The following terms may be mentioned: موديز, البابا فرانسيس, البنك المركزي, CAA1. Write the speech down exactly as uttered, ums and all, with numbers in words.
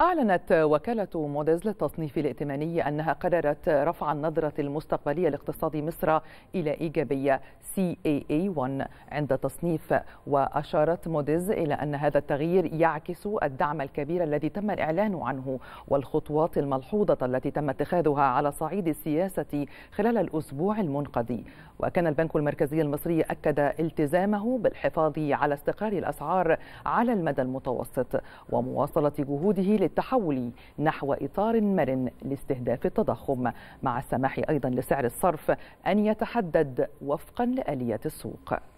أعلنت وكالة موديز للتصنيف الائتماني أنها قررت رفع النظرة المستقبلية لاقتصاد مصر إلى إيجابية سي إيه إيه واحد عند التصنيف. وأشارت موديز إلى أن هذا التغيير يعكس الدعم الكبير الذي تم الإعلان عنه والخطوات الملحوظة التي تم اتخاذها على صعيد السياسة خلال الأسبوع المنقضي. وكان البنك المركزي المصري أكد التزامه بالحفاظ على استقرار الأسعار على المدى المتوسط ومواصلة جهوده للتحول نحو إطار مرن لاستهداف التضخم، مع السماح أيضا لسعر الصرف أن يتحدد وفقا لآليات السوق.